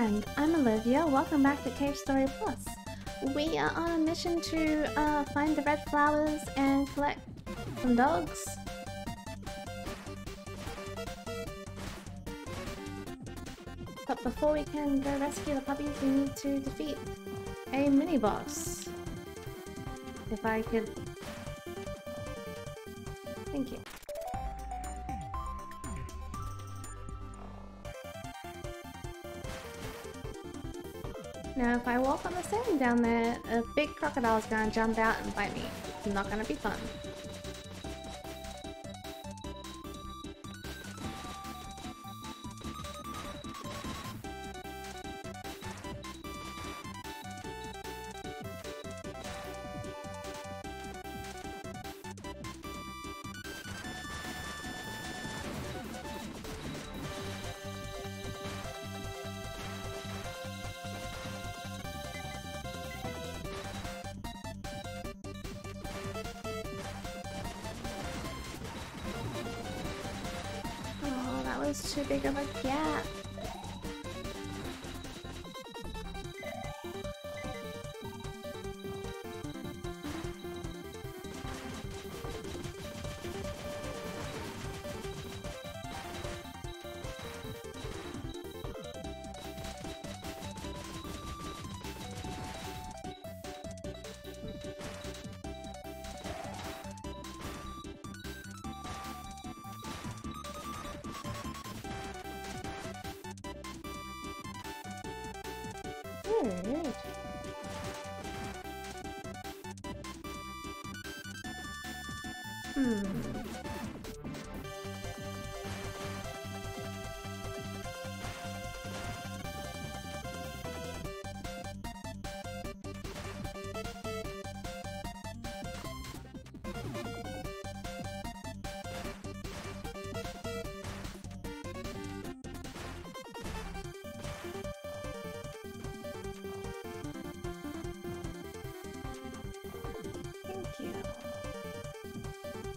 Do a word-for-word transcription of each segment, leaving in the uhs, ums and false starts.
friend. I'm Aloivia. Welcome back to Cave Story Plus. We are on a mission to uh, find the red flowers and collect some dogs. But before we can go rescue the puppies, we need to defeat a mini-boss. If I could... Thank you. Now, if I walk on the sand down there, a big crocodile is gonna jump out and bite me. It's not gonna be fun. It's too big of a gap. Ooh, good. Hmm. Thank you.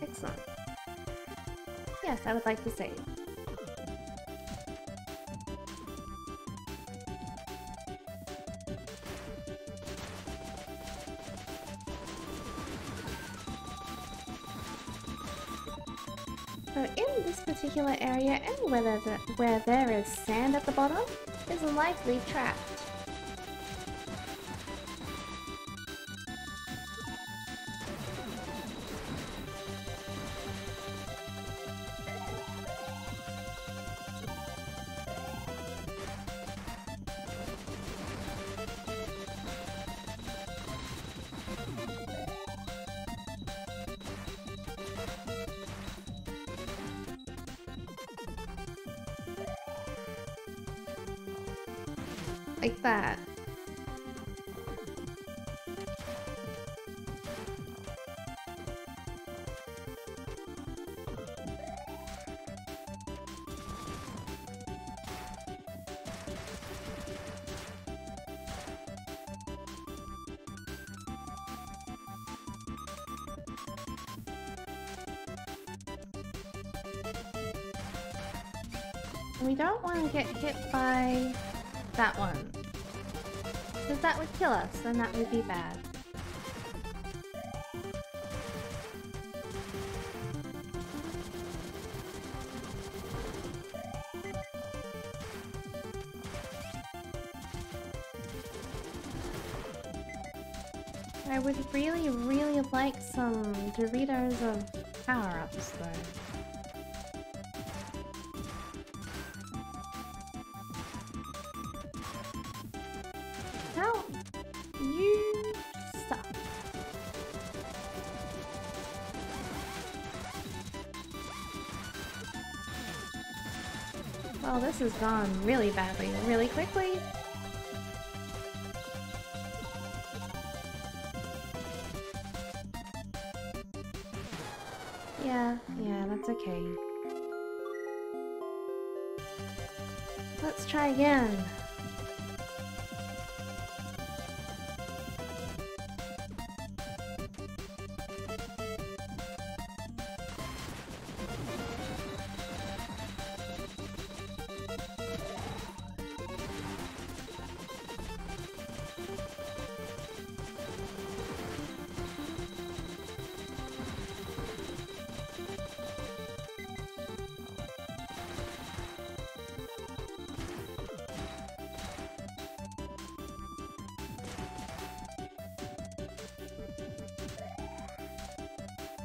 Excellent. Yes, I would like to save. So in this particular area, and where, there's a, where there is sand at the bottom, is likely trapped. Like that. We don't want to get hit by that one, because that would kill us, and that would be bad. I would really, really like some Doritos of power-ups, though. Oh, this has gone really badly, really quickly. Yeah, yeah, that's okay. Let's try again.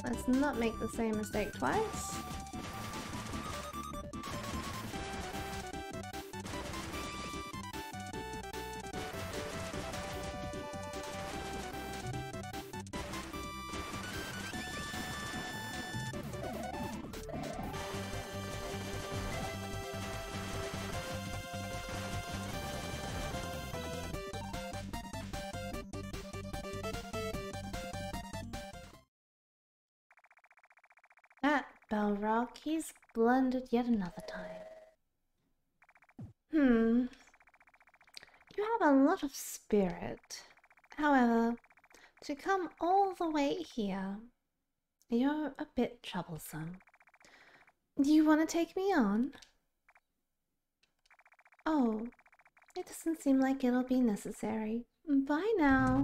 Let's not make the same mistake twice. That Balrog, he's blundered yet another time. Hmm. You have a lot of spirit. However, to come all the way here, you're a bit troublesome. Do you want to take me on? Oh, it doesn't seem like it'll be necessary. Bye now.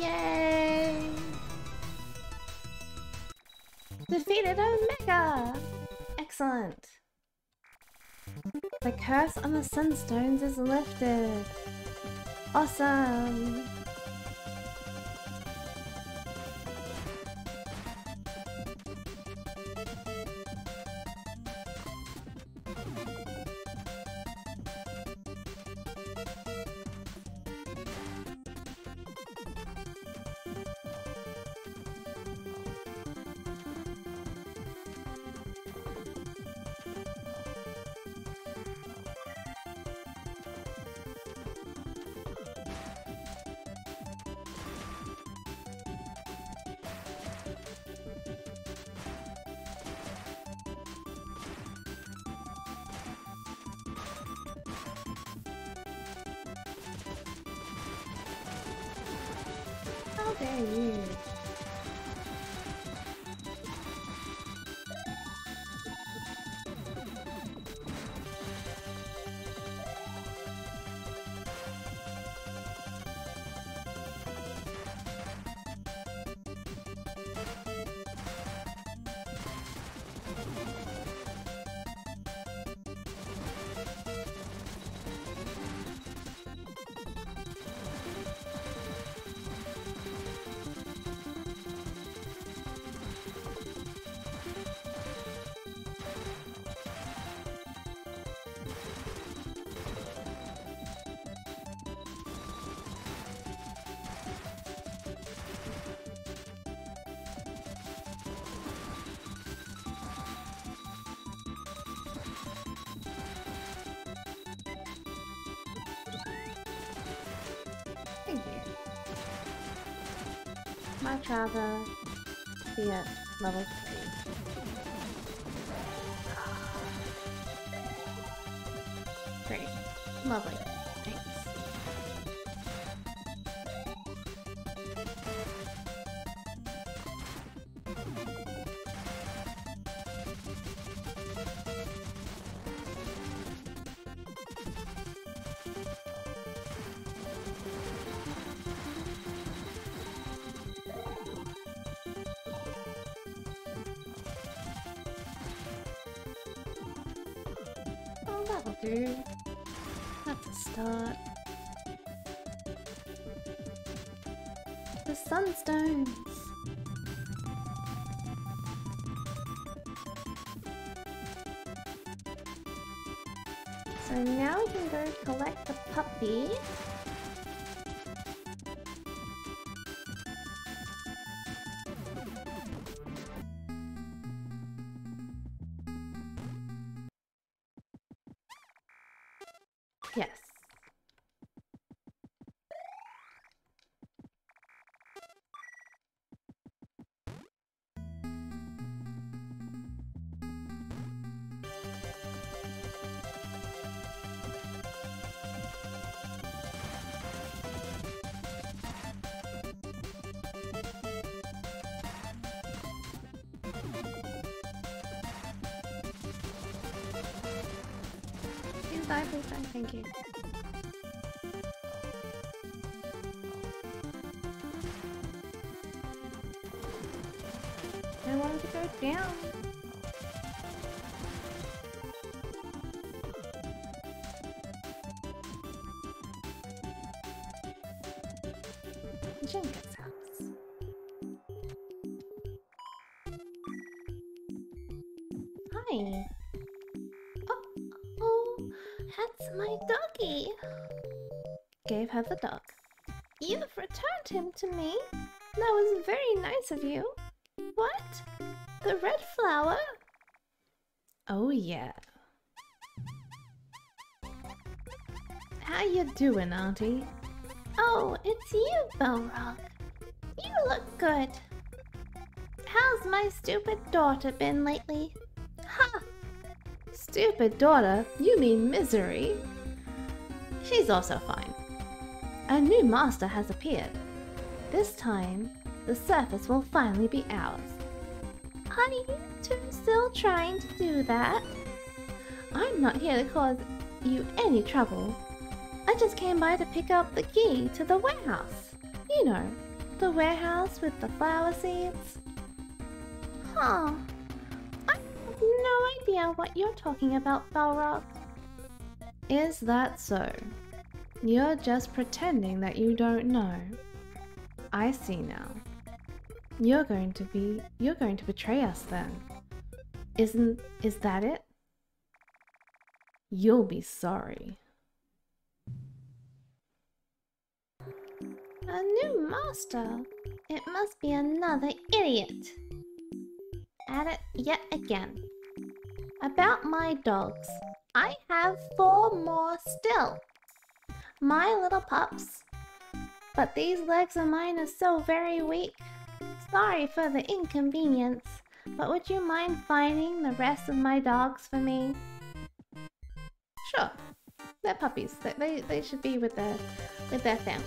Yay! Defeated Omega! Excellent! The curse on the Sunstones is lifted! Awesome! Dare you. Much rather be at level three. Great. Lovely. Thanks. That'll do. That's a start. The Sunstones! So now we can go collect the puppy. Yes. Please die, please die. Thank you. I wanted to go down. Jenga's house. Hi. Oh, oh, that's my doggy. Gave her the dog. You've returned him to me. That was very nice of you. What? The red flower? Oh yeah. How you doing, Auntie? Oh, it's you, Balrog. You look good. How's my stupid daughter been lately? Ha! Stupid daughter? You mean Misery? She's also fine. A new master has appeared. This time, the surface will finally be ours. Are you two still trying to do that? I'm not here to cause you any trouble. I just came by to pick up the key to the warehouse. You know, the warehouse with the flower seeds. Huh. I have no idea what you're talking about, Balrog. Is that so? You're just pretending that you don't know. I see now. You're going to be... You're going to betray us then. Isn't... Is that it? You'll be sorry. A new master? It must be another idiot. At it yet again. About my dogs. I have four more still. My little pups. But these legs of mine are so very weak. Sorry for the inconvenience, but would you mind finding the rest of my dogs for me? Sure. They're puppies. They, they, they should be with their, with their family.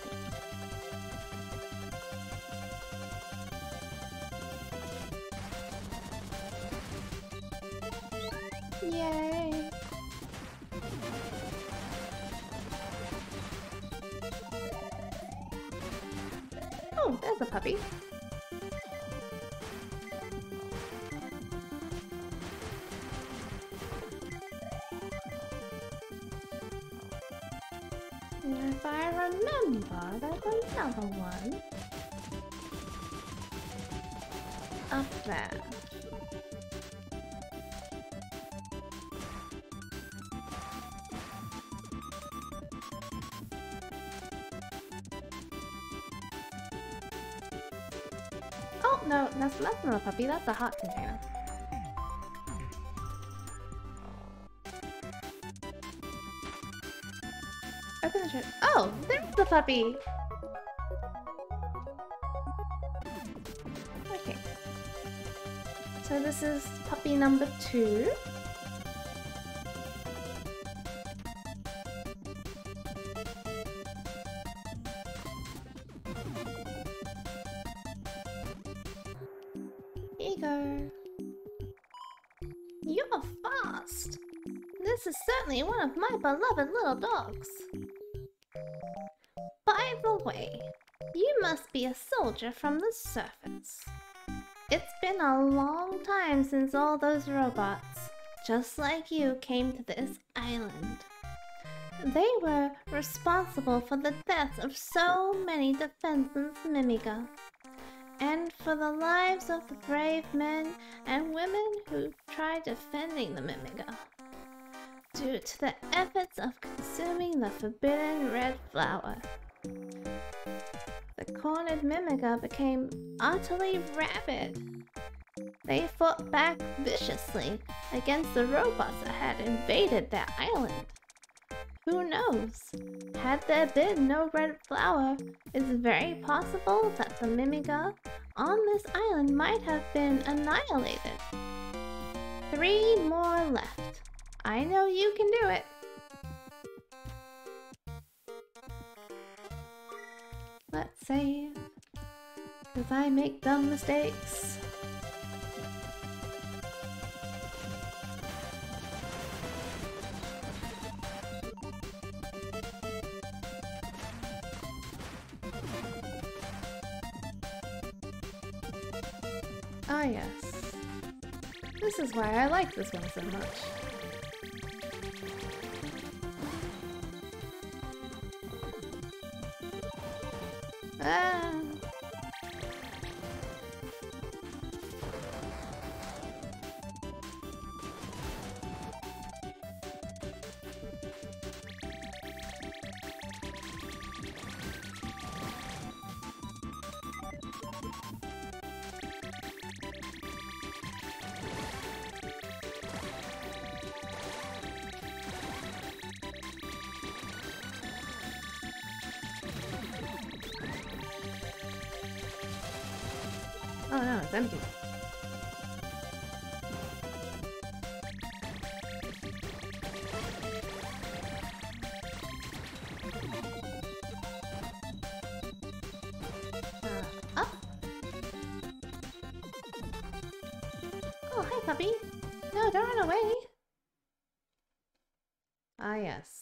Yay! Oh, there's a puppy. And if I remember, there's another one up there. No, that's, that's not a puppy, that's a hot container. Open the chest. Oh, there's the puppy! Okay. So this is puppy number two. You're fast! This is certainly one of my beloved little dogs. By the way, you must be a soldier from the surface. It's been a long time since all those robots, just like you, came to this island. They were responsible for the deaths of so many defenseless Mimiga, and for the lives of the brave men and women who tried defending the Mimiga, due to the efforts of consuming the forbidden red flower. The cornered Mimiga became utterly rabid. They fought back viciously against the robots that had invaded their island. Who knows? Had there been no red flower, it's very possible that the Mimiga on this island might have been annihilated. Three more left. I know you can do it. Let's save, because I make dumb mistakes. Ah, yes. This is why I like this one so much. Ah! Oh no, it's empty. Uh, up. Oh, hi puppy. No, don't run away. Ah, yes.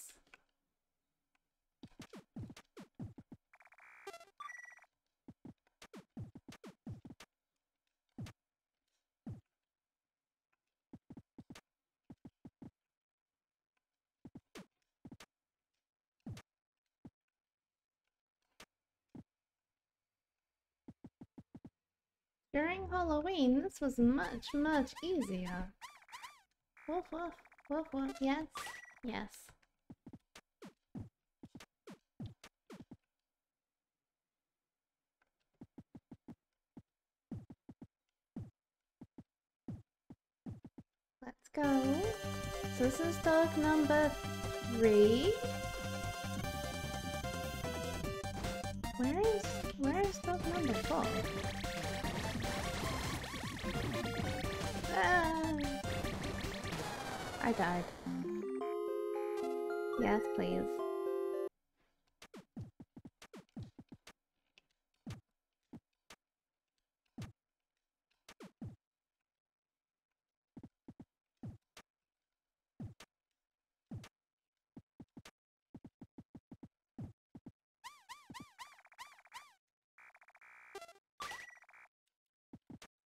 During Halloween, this was much, much easier. Woof, woof, woof, woof, yes, yes. Let's go. So this is dog number three. Where is, where is dog number four? I died. Yes, please.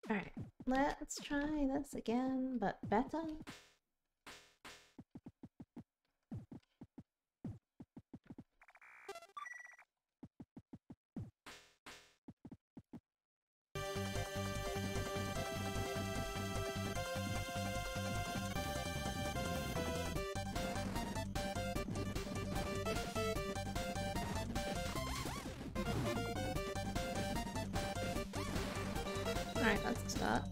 All right. Let's try this again, but better. Alright, that's a start.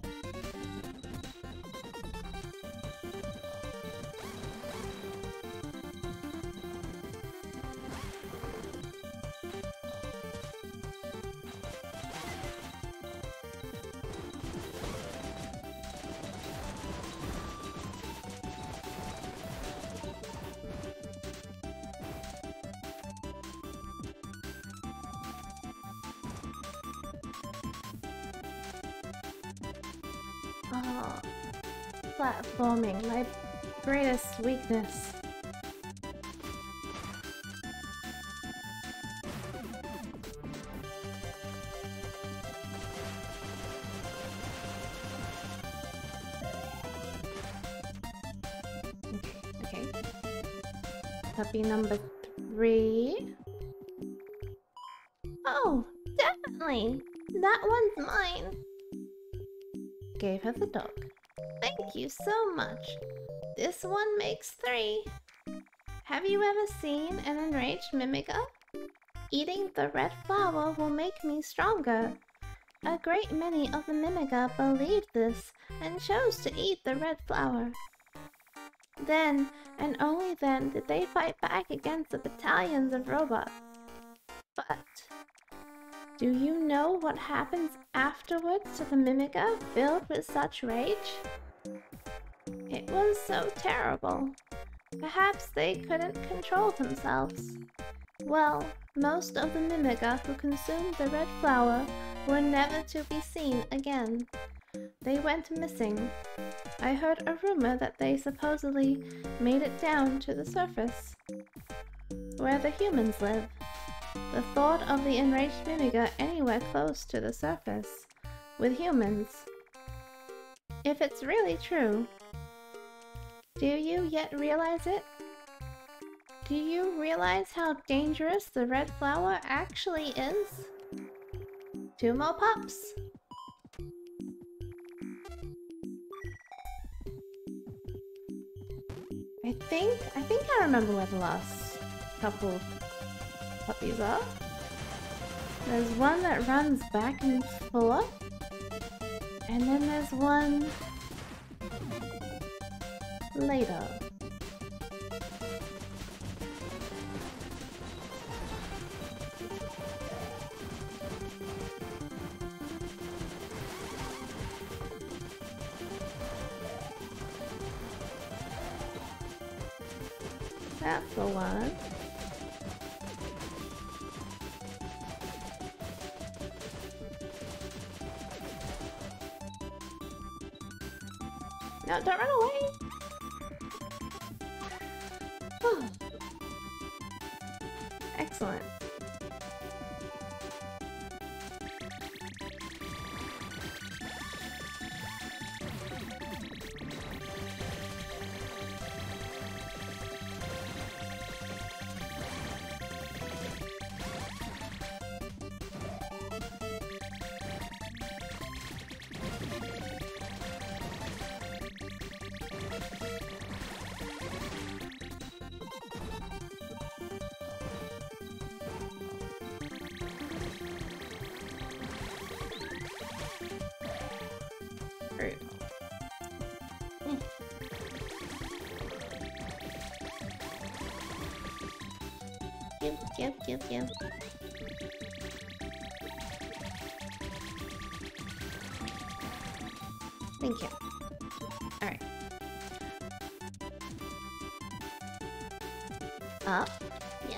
Oh, platforming, my greatest weakness. Okay, okay. Puppy number three. Oh, definitely! That one's mine! Gave her the dog. Thank you so much. This one makes three. Have you ever seen an enraged Mimiga? Eating the red flower will make me stronger. A great many of the Mimiga believed this and chose to eat the red flower. Then, and only then, did they fight back against the battalions of robots. But do you know what happens afterwards to the Mimiga filled with such rage? It was so terrible. Perhaps they couldn't control themselves. Well, most of the Mimiga who consumed the red flower were never to be seen again. They went missing. I heard a rumor that they supposedly made it down to the surface, where the humans live. The thought of the enraged Mimiga anywhere close to the surface, with humans, If it's really true, do you yet realize it? Do you realize how dangerous the red flower actually is? Two more pops! I think, I think I remember where the last couple of puppies are. There's one that runs back and forth. And then there's one later. That's the one. No, don't run away! Oh. Excellent. Give, give, give, give. Thank you. Alright. Up. Yeah.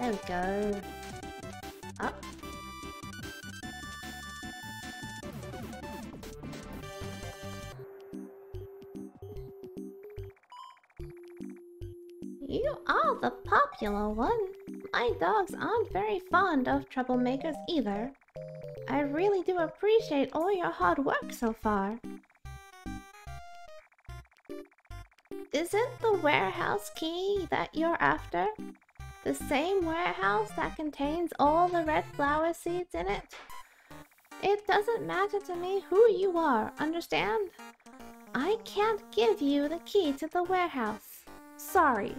There we go. Up. You are the popular one. My dogs aren't very fond of troublemakers either. I really do appreciate all your hard work so far. Is it the warehouse key that you're after? The same warehouse that contains all the red flower seeds in it? It doesn't matter to me who you are, understand? I can't give you the key to the warehouse. Sorry.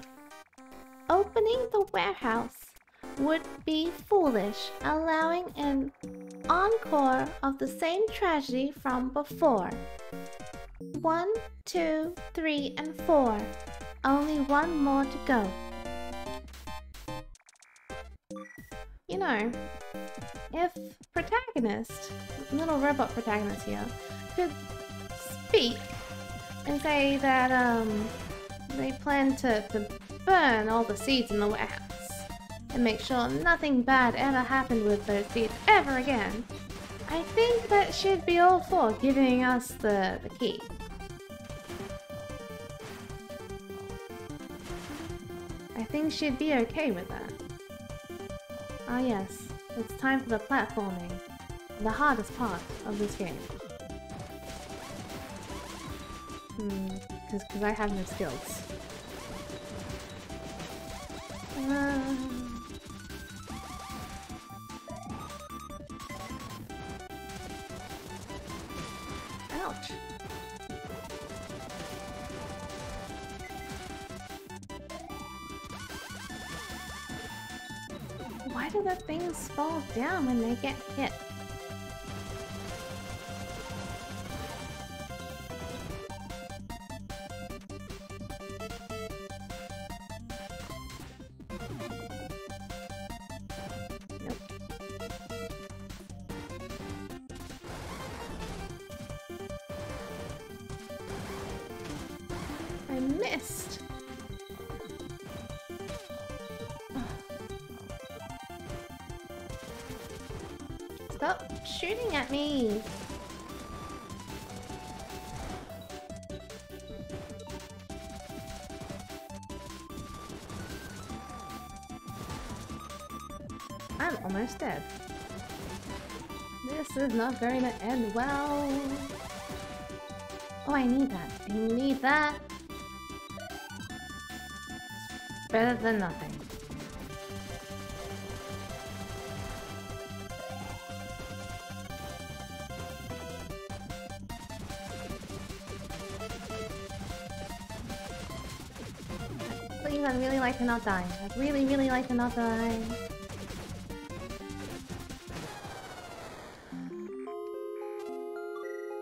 Opening the warehouse would be foolish, allowing an encore of the same tragedy from before. One, two, three, and four. Only one more to go. You know, if protagonist, little robot protagonist here, could speak and say that um, they plan to... to burn all the seeds in the warehouse and make sure nothing bad ever happened with those seeds ever again, I think that should be all for giving us the, the key. I think she'd be okay with that. Ah yes, it's time for the platforming, the hardest part of this game. Hmm, because I have no skills. Uh, ouch. Why do the things fall down when they get hit? Missed. Stop shooting at me. I'm almost dead. This is not going to end well. Oh, I need that. I need that. It's better than nothing. Please, I'd really like to not die. I'd really, really like to not die.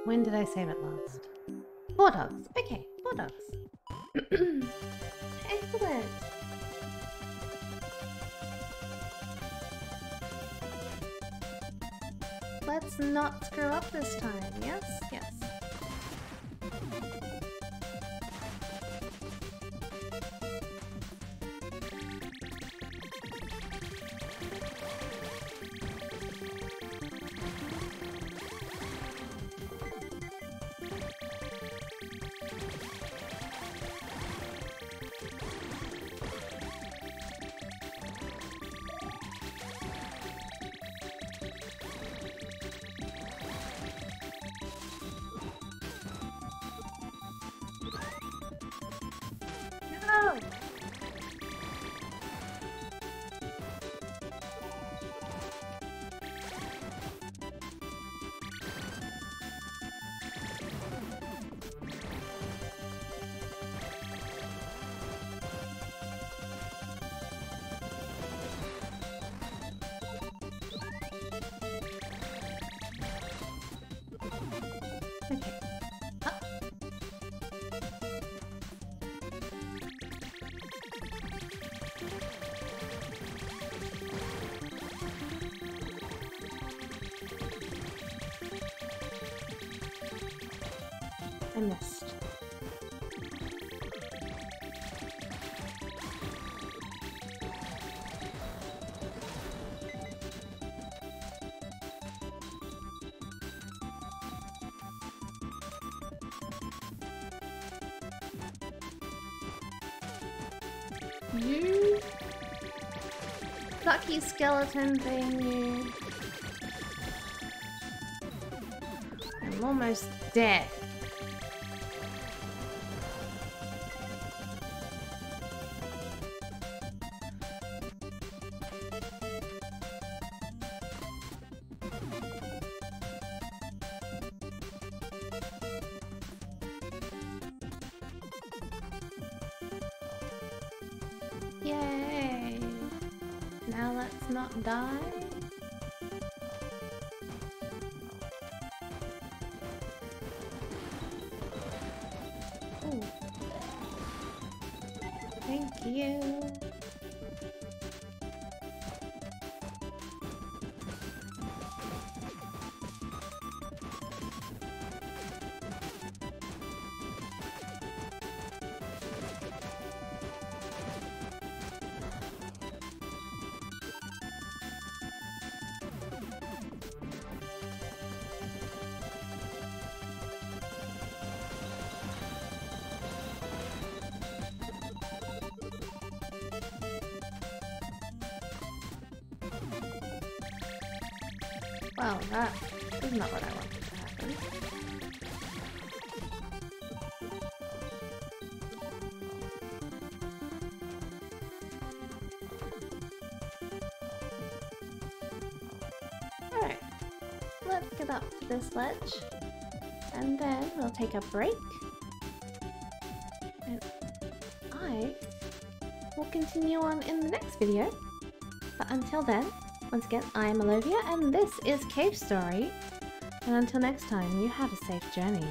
When did I save it last? Four dogs. Okay, four dogs. Excellent. Let's not screw up this time. Yes, yes. I missed. You lucky skeleton thing, you. I'm almost dead. Yay! Now let's not die. Ooh. Thank you. Well, that is not what I wanted to happen. Alright, let's get up to this ledge, and then we'll take a break, and I will continue on in the next video, but until then, once again, I am Aloivia, and this is Cave Story. And until next time, you have a safe journey.